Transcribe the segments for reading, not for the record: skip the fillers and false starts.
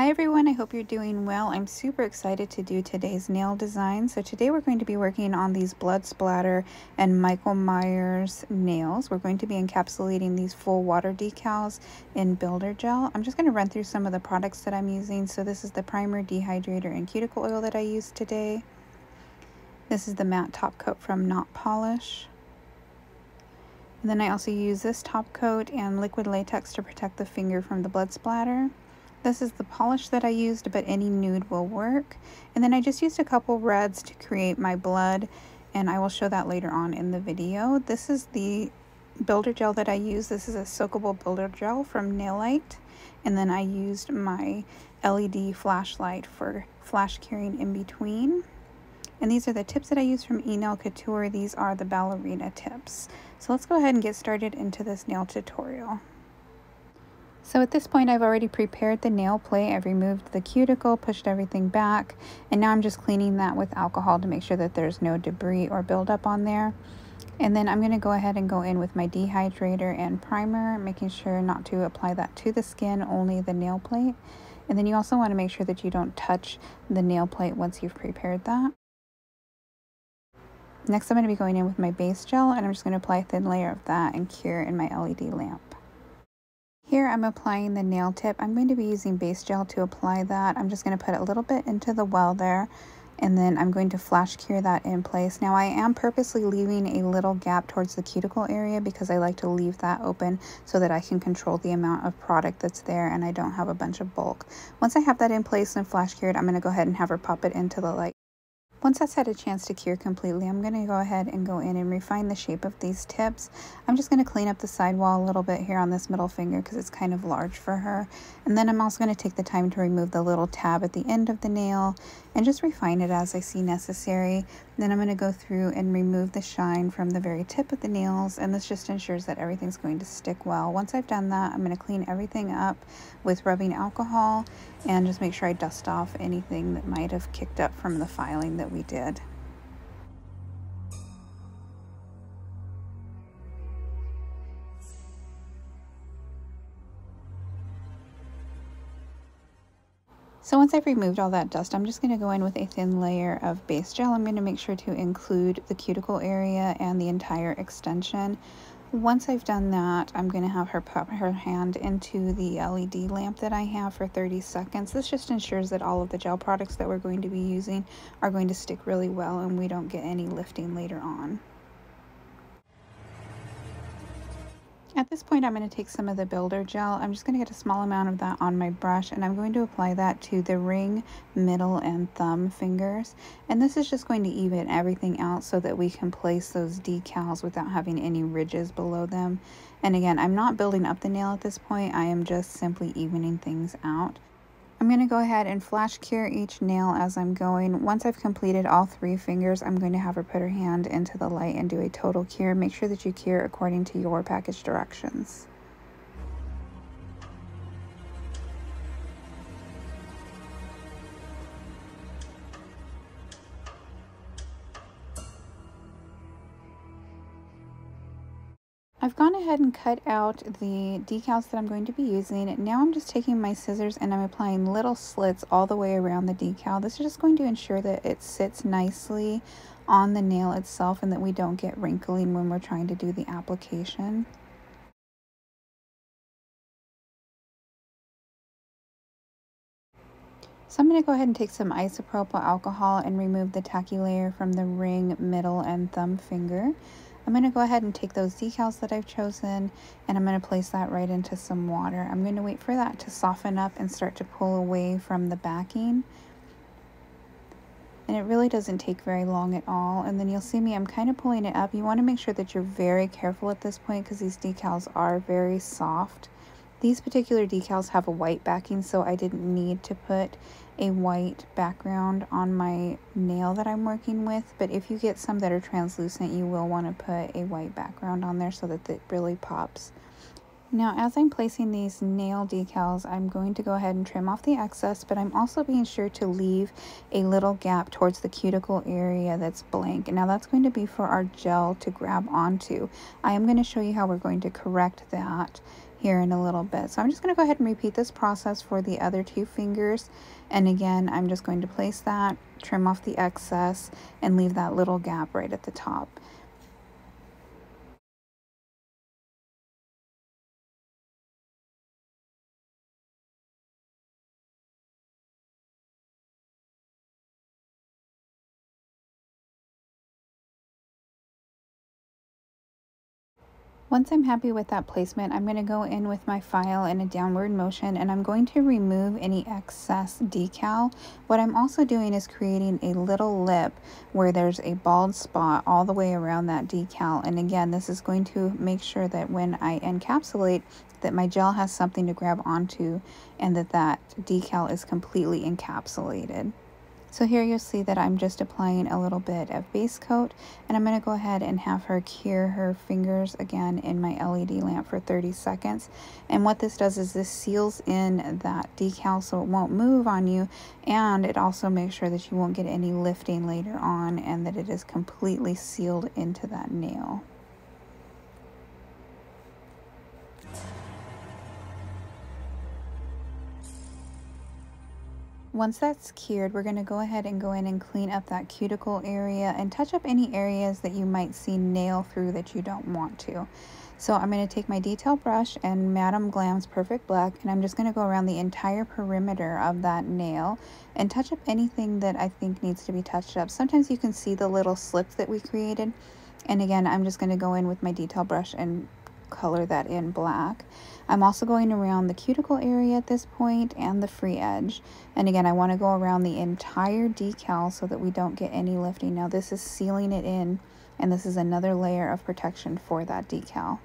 Hi everyone, I hope you're doing well. I'm super excited to do today's nail design. So today we're going to be working on these blood splatter and Michael Myers nails. We're going to be encapsulating these full water decals in builder gel. I'm just going to run through some of the products that I'm using. So this is the primer, dehydrator, and cuticle oil that I used today. This is the matte top coat from Not Polish. And then I also use this top coat and liquid latex to protect the finger from the blood splatter. This is the polish that I used, but any nude will work. And then I just used a couple reds to create my blood, and I will show that later on in the video. This is the builder gel that I used. This is a soakable builder gel from Nailite. And then I used my LED flashlight for flash curing in between. And these are the tips that I use from E-Nail Couture. These are the ballerina tips. So let's go ahead and get started into this nail tutorial. So at this point, I've already prepared the nail plate. I've removed the cuticle, pushed everything back, and now I'm just cleaning that with alcohol to make sure that there's no debris or buildup on there. And then I'm gonna go ahead and go in with my dehydrator and primer, making sure not to apply that to the skin, only the nail plate. And then you also wanna make sure that you don't touch the nail plate once you've prepared that. Next, I'm gonna be going in with my base gel, and I'm just gonna apply a thin layer of that and cure in my LED lamp. Here I'm applying the nail tip. I'm going to be using base gel to apply that. I'm just going to put a little bit into the well there, and then I'm going to flash cure that in place. Now I am purposely leaving a little gap towards the cuticle area because I like to leave that open so that I can control the amount of product that's there and I don't have a bunch of bulk. Once I have that in place and flash cured, I'm going to go ahead and have her pop it into the light. Once that's had a chance to cure completely, I'm going to go ahead and go in and refine the shape of these tips. I'm just going to clean up the sidewall a little bit here on this middle finger because it's kind of large for her. And then I'm also going to take the time to remove the little tab at the end of the nail and just refine it as I see necessary. And then I'm going to go through and remove the shine from the very tip of the nails, and this just ensures that everything's going to stick well. Once I've done that, I'm going to clean everything up with rubbing alcohol and just make sure I dust off anything that might have kicked up from the filing that we did. So once I've removed all that dust, I'm just going to go in with a thin layer of base gel. I'm going to make sure to include the cuticle area and the entire extension. Once I've done that, I'm going to have her pop her hand into the LED lamp that I have for 30 seconds. This just ensures that all of the gel products that we're going to be using are going to stick really well and we don't get any lifting later on. At this point, I'm going to take some of the builder gel. I'm just going to get a small amount of that on my brush, and I'm going to apply that to the ring, middle, and thumb fingers. And this is just going to even everything out so that we can place those decals without having any ridges below them. And again, I'm not building up the nail at this point. I am just simply evening things out. I'm going to go ahead and flash cure each nail as I'm going. Once I've completed all three fingers, I'm going to have her put her hand into the light and do a total cure. Make sure that you cure according to your package directions. I've gone ahead and cut out the decals that I'm going to be using. Now I'm just taking my scissors and I'm applying little slits all the way around the decal. This is just going to ensure that it sits nicely on the nail itself and that we don't get wrinkling when we're trying to do the application. So I'm going to go ahead and take some isopropyl alcohol and remove the tacky layer from the ring, middle, and thumb finger. I'm going to go ahead and take those decals that I've chosen and I'm going to place that right into some water. I'm going to wait for that to soften up and start to pull away from the backing. And it really doesn't take very long at all. And then you'll see me, I'm kind of pulling it up. You want to make sure that you're very careful at this point because these decals are very soft. These particular decals have a white backing, so I didn't need to put a white background on my nail that I'm working with, but if you get some that are translucent, you will want to put a white background on there so that it really pops. Now, as I'm placing these nail decals, I'm going to go ahead and trim off the excess, but I'm also being sure to leave a little gap towards the cuticle area that's blank. Now, that's going to be for our gel to grab onto. I am going to show you how we're going to correct that here in a little bit. So I'm just going to go ahead and repeat this process for the other two fingers. And again, I'm just going to place that, trim off the excess, and leave that little gap right at the top. Once I'm happy with that placement, I'm going to go in with my file in a downward motion, and I'm going to remove any excess decal. What I'm also doing is creating a little lip where there's a bald spot all the way around that decal. And again, this is going to make sure that when I encapsulate, that my gel has something to grab onto and that that decal is completely encapsulated. So here you'll see that I'm just applying a little bit of base coat, and I'm going to go ahead and have her cure her fingers again in my LED lamp for 30 seconds. And what this does is this seals in that decal so it won't move on you, and it also makes sure that you won't get any lifting later on and that it is completely sealed into that nail. Once that's cured, we're going to go ahead and go in and clean up that cuticle area and touch up any areas that you might see nail through that you don't want to. So I'm going to take my detail brush and Madame Glam's Perfect Black, and I'm just going to go around the entire perimeter of that nail and touch up anything that I think needs to be touched up. Sometimes you can see the little slits that we created, and again, I'm just going to go in with my detail brush and color that in black. I'm also going around the cuticle area at this point and the free edge, and again I want to go around the entire decal so that we don't get any lifting. Now this is sealing it in, and this is another layer of protection for that decal.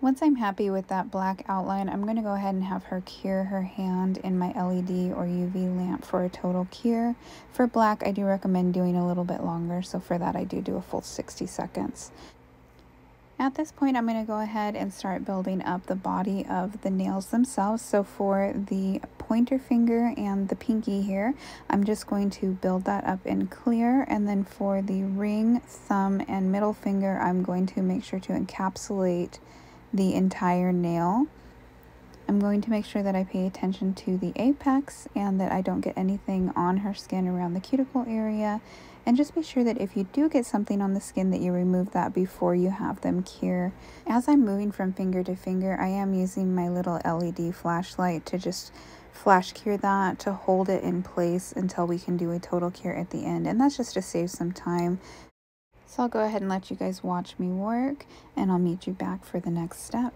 Once I'm happy with that black outline, I'm going to go ahead and have her cure her hand in my LED or UV lamp for a total cure. For black, I do recommend doing a little bit longer, so for that I do a full 60 seconds. At this point, I'm going to go ahead and start building up the body of the nails themselves. So for the pointer finger and the pinky here, I'm just going to build that up in clear, and then for the ring, thumb, and middle finger, I'm going to make sure to encapsulate the entire nail. I'm going to make sure that I pay attention to the apex and that I don't get anything on her skin around the cuticle area, and just be sure that if you do get something on the skin that you remove that before you have them cure. As I'm moving from finger to finger, I am using my little LED flashlight to just flash cure that, to hold it in place until we can do a total cure at the end, and that's just to save some time. So I'll go ahead and let you guys watch me work, and I'll meet you back for the next step.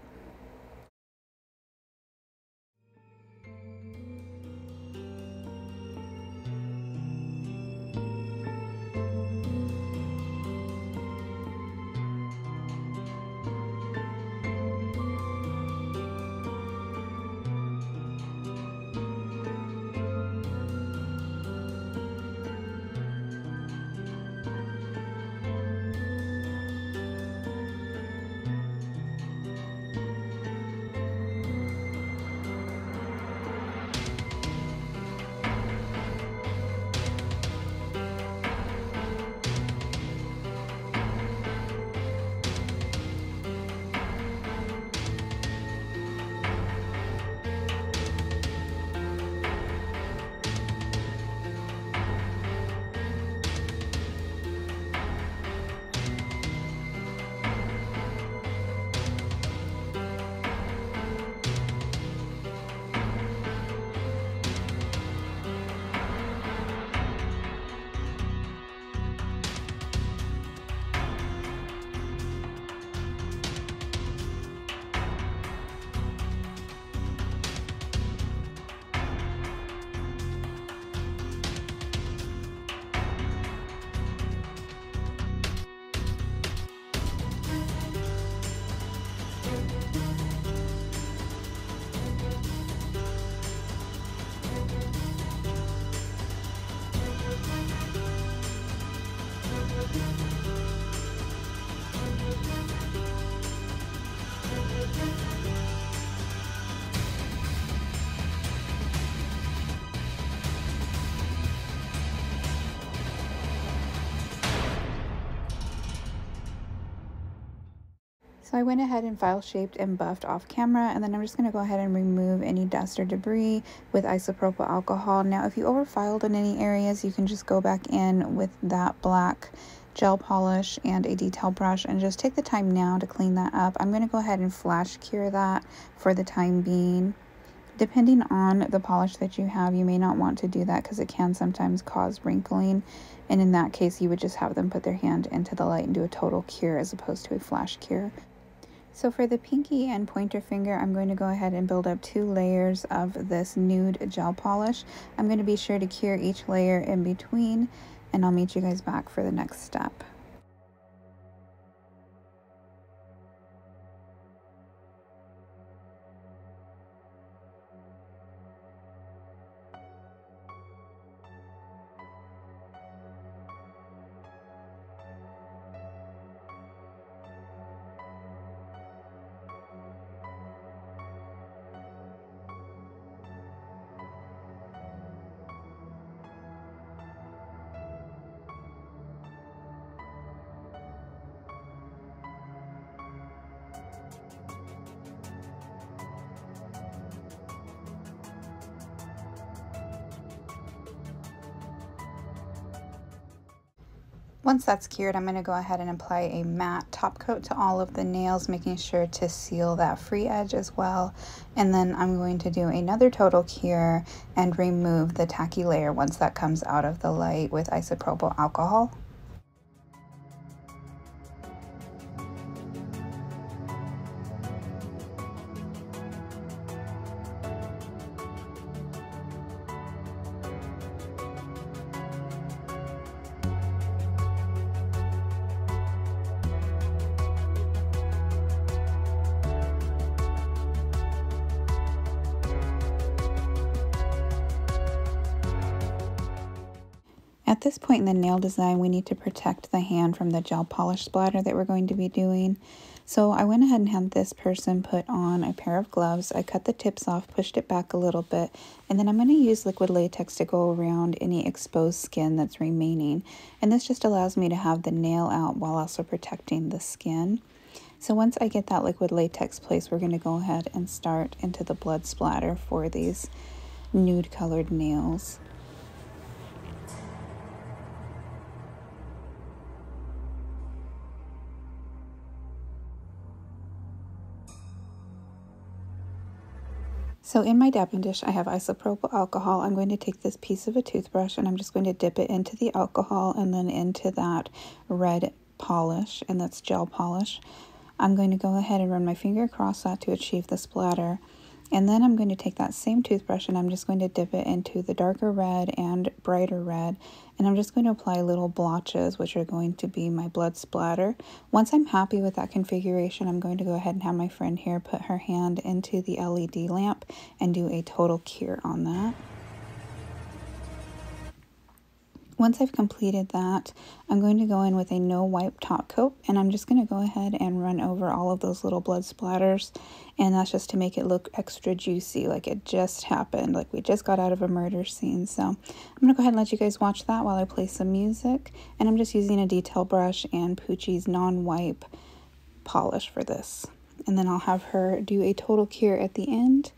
So I went ahead and file shaped and buffed off camera, and then I'm just going to go ahead and remove any dust or debris with isopropyl alcohol. Now if you over filed in any areas, you can just go back in with that black gel polish and a detail brush and just take the time now to clean that up. I'm going to go ahead and flash cure that for the time being. Depending on the polish that you have, you may not want to do that because it can sometimes cause wrinkling, and in that case you would just have them put their hand into the light and do a total cure as opposed to a flash cure. So for the pinky and pointer finger, I'm going to go ahead and build up 2 layers of this nude gel polish. I'm going to be sure to cure each layer in between, and I'll meet you guys back for the next step. Once that's cured, I'm going to go ahead and apply a matte top coat to all of the nails, making sure to seal that free edge as well. And then I'm going to do another total cure and remove the tacky layer once that comes out of the light with isopropyl alcohol. At this point in the nail design, we need to protect the hand from the gel polish splatter that we're going to be doing. So I went ahead and had this person put on a pair of gloves. I cut the tips off, pushed it back a little bit, and then I'm going to use liquid latex to go around any exposed skin that's remaining. And this just allows me to have the nail out while also protecting the skin. So once I get that liquid latex placed, we're going to go ahead and start into the blood splatter for these nude colored nails. So in my dabbing dish, I have isopropyl alcohol. I'm going to take this piece of a toothbrush and I'm just going to dip it into the alcohol and then into that red polish, and that's gel polish. I'm going to go ahead and run my finger across that to achieve the splatter. And then I'm going to take that same toothbrush and I'm just going to dip it into the darker red and brighter red. And I'm just going to apply little blotches, which are going to be my blood splatter. Once I'm happy with that configuration, I'm going to go ahead and have my friend here put her hand into the LED lamp and do a total cure on that. Once I've completed that, I'm going to go in with a no wipe top coat, and I'm just going to go ahead and run over all of those little blood splatters, and that's just to make it look extra juicy, like it just happened, like we just got out of a murder scene. So I'm going to go ahead and let you guys watch that while I play some music, and I'm just using a detail brush and Poochie's non-wipe polish for this. And then I'll have her do a total cure at the end.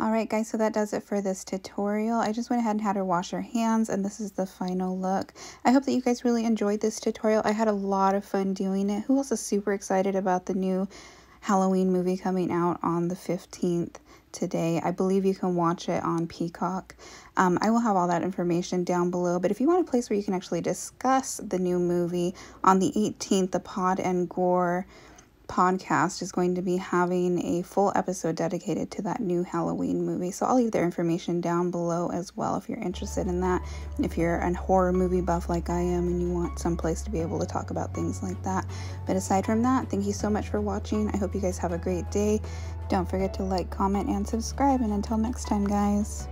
Alright guys, so that does it for this tutorial. I just went ahead and had her wash her hands, and this is the final look. I hope that you guys really enjoyed this tutorial. I had a lot of fun doing it. Who else is super excited about the new Halloween movie coming out on the 15th today? I believe you can watch it on Peacock. I will have all that information down below, but if you want a place where you can actually discuss the new movie, on the 18th, the Pod and Gore podcast is going to be having a full episode dedicated to that new Halloween movie, so I'll leave their information down below as well if you're interested in that. If you're a horror movie buff like I am and you want some place to be able to talk about things like that. But aside from that, thank you so much for watching. I hope you guys have a great day. Don't forget to like, comment, and subscribe, and until next time, guys.